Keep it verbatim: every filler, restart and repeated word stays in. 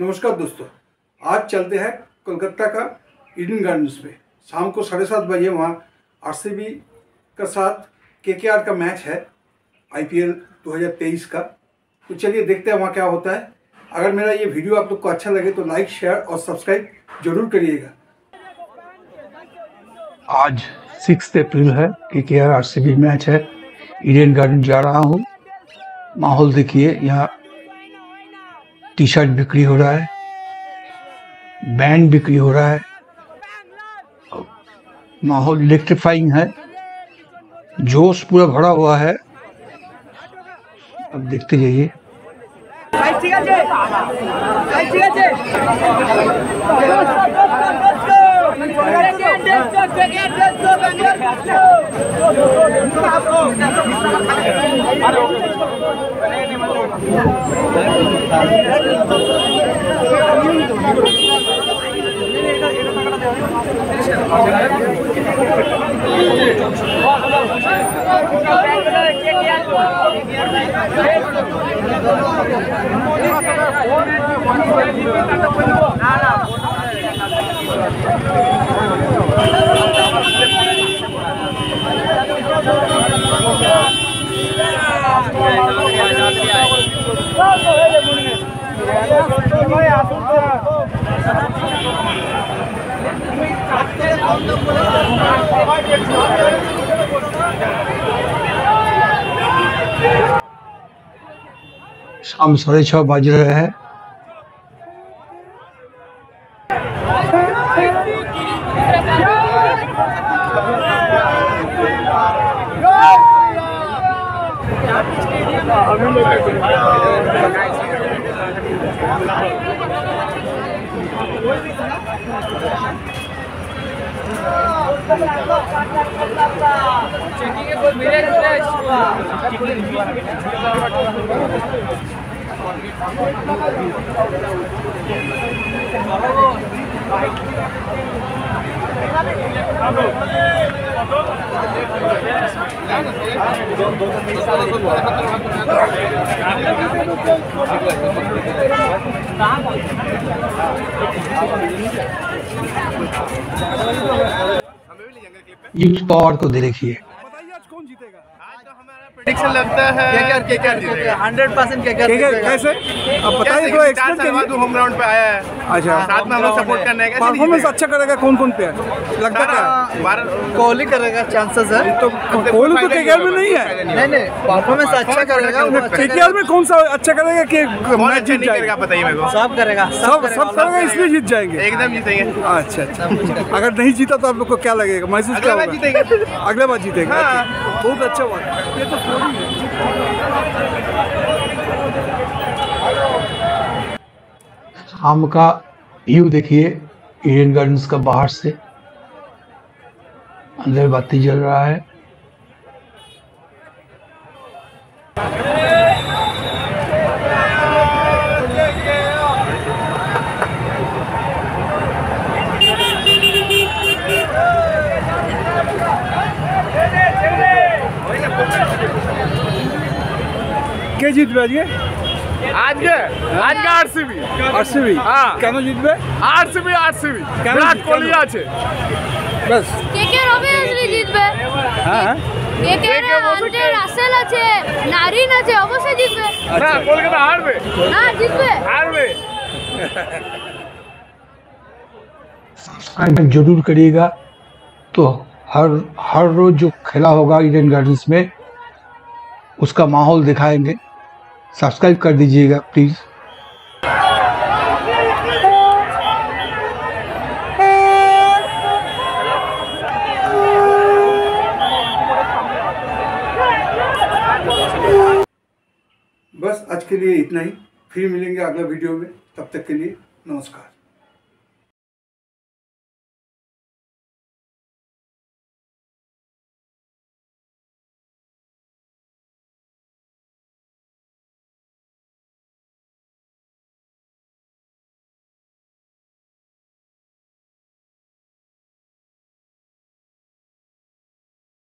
नमस्कार दोस्तों, आज चलते हैं कोलकाता का ईडन गार्डन्स में। शाम को साढ़े सात बजे वहाँ आरसीबी का साथ केकेआर का मैच है आईपीएल दो हज़ार तेईस का। तो चलिए देखते हैं वहाँ क्या होता है। अगर मेरा ये वीडियो आप लोग को अच्छा लगे तो लाइक, शेयर और सब्सक्राइब जरूर करिएगा। आज सिक्स अप्रैल है, केकेआर आरसीबी मैच है। ईडन गार्डन जा रहा हूँ। माहौल देखिए, यहाँ टी शर्ट बिक्री हो रहा है, बैंड बिक्री हो रहा है। माहौल इलेक्ट्रीफाइंग है, जोश पूरा भरा हुआ है। अब देखते जाइए। शाम साढ़े छह बज रहे हैं। युद्ध पावर को देखिए। प्रेडिक्शन लगता है केकेआर केकेआर जीतेगा हंड्रेड परसेंट। केकेआर कैसे अब पता है, तो एक्सपेक्ट करवा दूं। होम ग्राउंड पे आया है, अच्छा साथ में हम लोग सपोर्ट करने आएगा। परफॉर्मेंस अच्छा करेगा। कौन कौन पे लगता है? हमारा कोहली करेगा, चांसेस है। तो कोहली तो केकेआर में नहीं है। नहीं नहीं, परफॉर्मेंस अच्छा करेगा। केकेआर में कौन सा अच्छा करेगा कि मैच जीत जाएगा? बताइए मेरे को। सब करेगा, सब सब करेगा, इसलिए जीत जाएंगे, एकदम जीतेंगे। अच्छा अच्छा, अगर नहीं जीता तो आप लोग को क्या लगेगा? महसूस क्या होगा? अगले बार जीतेगा। बहुत अच्छा बात, ये तो शाम का व्यू देखिए ईडन गार्डन्स का। बाहर से अंदर बाती जल रहा है। के जीतबे आज के आज के आज के आरसीबी आरसीबी हां কেন জিতবে? आरसीबी आरसीबी विराट कोहली আছে बस। केके অবশ্যই জিতবে। হ্যাঁ কেকে আছে, রাসেল আছে, নারিন আছে, অবশ্যই জিতবে। না কলকাতা হারবে না, জিতবে হারবে। सब्सक्राइब जरूर करिएगा। तो हर हर रोज जो खेला होगा ईडन गार्डन्स में उसका माहौल दिखाएंगे। सब्सक्राइब कर दीजिएगा प्लीज़। बस आज के लिए इतना ही, फिर मिलेंगे अगला वीडियो में। तब तक के लिए नमस्कार।